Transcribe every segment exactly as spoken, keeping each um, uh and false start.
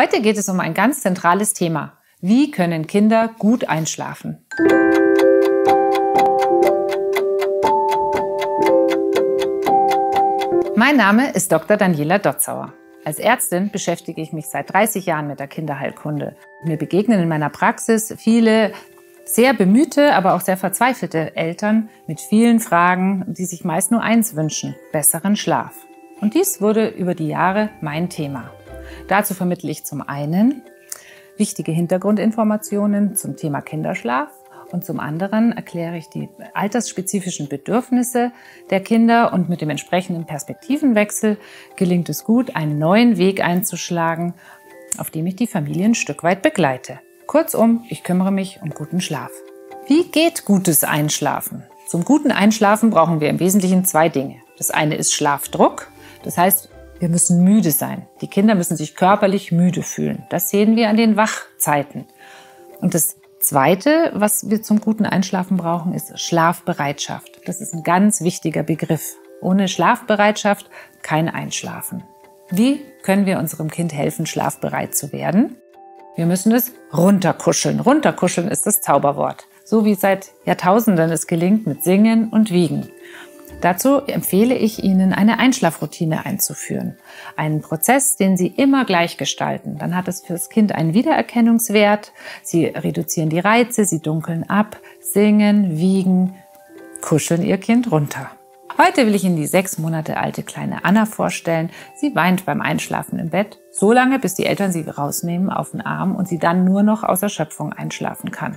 Heute geht es um ein ganz zentrales Thema. Wie können Kinder gut einschlafen? Mein Name ist Doktor Daniela Dotzauer. Als Ärztin beschäftige ich mich seit dreißig Jahren mit der Kinderheilkunde. Mir begegnen in meiner Praxis viele sehr bemühte, aber auch sehr verzweifelte Eltern mit vielen Fragen, die sich meist nur eins wünschen: besseren Schlaf. Und dies wurde über die Jahre mein Thema. Dazu vermittle ich zum einen wichtige Hintergrundinformationen zum Thema Kinderschlaf und zum anderen erkläre ich die altersspezifischen Bedürfnisse der Kinder, und mit dem entsprechenden Perspektivenwechsel gelingt es gut, einen neuen Weg einzuschlagen, auf dem ich die Familien ein Stück weit begleite. Kurzum, ich kümmere mich um guten Schlaf. Wie geht gutes Einschlafen? Zum guten Einschlafen brauchen wir im Wesentlichen zwei Dinge. Das eine ist Schlafdruck, das heißt, wir müssen müde sein. Die Kinder müssen sich körperlich müde fühlen. Das sehen wir an den Wachzeiten. Und das Zweite, was wir zum guten Einschlafen brauchen, ist Schlafbereitschaft. Das ist ein ganz wichtiger Begriff. Ohne Schlafbereitschaft kein Einschlafen. Wie können wir unserem Kind helfen, schlafbereit zu werden? Wir müssen es runterkuscheln. Runterkuscheln ist das Zauberwort. So wie seit Jahrtausenden es gelingt mit Singen und Wiegen. Dazu empfehle ich Ihnen, eine Einschlafroutine einzuführen. Einen Prozess, den Sie immer gleich gestalten. Dann hat es für das Kind einen Wiedererkennungswert. Sie reduzieren die Reize, Sie dunkeln ab, singen, wiegen, kuscheln Ihr Kind runter. Heute will ich Ihnen die sechs Monate alte kleine Anna vorstellen. Sie weint beim Einschlafen im Bett, so lange, bis die Eltern sie rausnehmen auf den Arm und sie dann nur noch aus Erschöpfung einschlafen kann.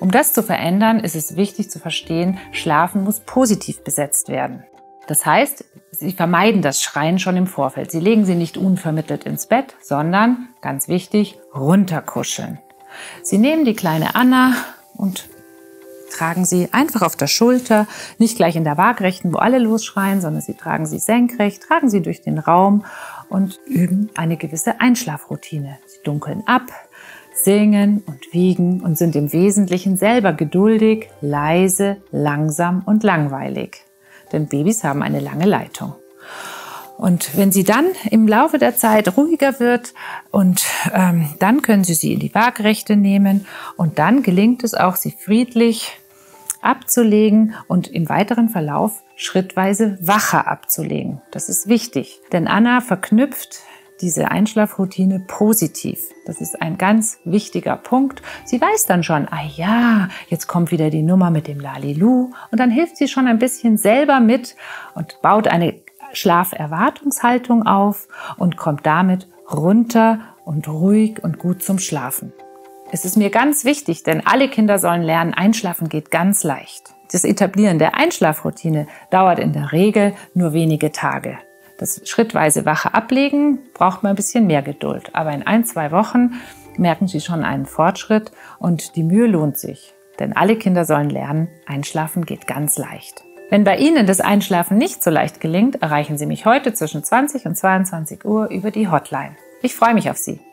Um das zu verändern, ist es wichtig zu verstehen, Schlafen muss positiv besetzt werden. Das heißt, Sie vermeiden das Schreien schon im Vorfeld. Sie legen sie nicht unvermittelt ins Bett, sondern, ganz wichtig, runterkuscheln. Sie nehmen die kleine Anna und tragen sie einfach auf der Schulter, nicht gleich in der Waagrechten, wo alle losschreien, sondern Sie tragen sie senkrecht, tragen sie durch den Raum und üben eine gewisse Einschlafroutine. Sie dunkeln ab, singen und wiegen und sind im Wesentlichen selber geduldig, leise, langsam und langweilig. Denn Babys haben eine lange Leitung. Und wenn sie dann im Laufe der Zeit ruhiger wird, und ähm, dann können Sie sie in die Waagrechte nehmen und dann gelingt es auch, sie friedlich abzulegen und im weiteren Verlauf schrittweise wacher abzulegen. Das ist wichtig, denn Anna verknüpft diese Einschlafroutine positiv. Das ist ein ganz wichtiger Punkt. Sie weiß dann schon, ah ja, jetzt kommt wieder die Nummer mit dem Lalilu, und dann hilft sie schon ein bisschen selber mit und baut eine Schlaferwartungshaltung auf und kommt damit runter und ruhig und gut zum Schlafen. Es ist mir ganz wichtig, denn alle Kinder sollen lernen, Einschlafen geht ganz leicht. Das Etablieren der Einschlafroutine dauert in der Regel nur wenige Tage. Das schrittweise wache Ablegen braucht man ein bisschen mehr Geduld. Aber in ein, zwei Wochen merken Sie schon einen Fortschritt und die Mühe lohnt sich. Denn alle Kinder sollen lernen, Einschlafen geht ganz leicht. Wenn bei Ihnen das Einschlafen nicht so leicht gelingt, erreichen Sie mich heute zwischen zwanzig und zweiundzwanzig Uhr über die Hotline. Ich freue mich auf Sie.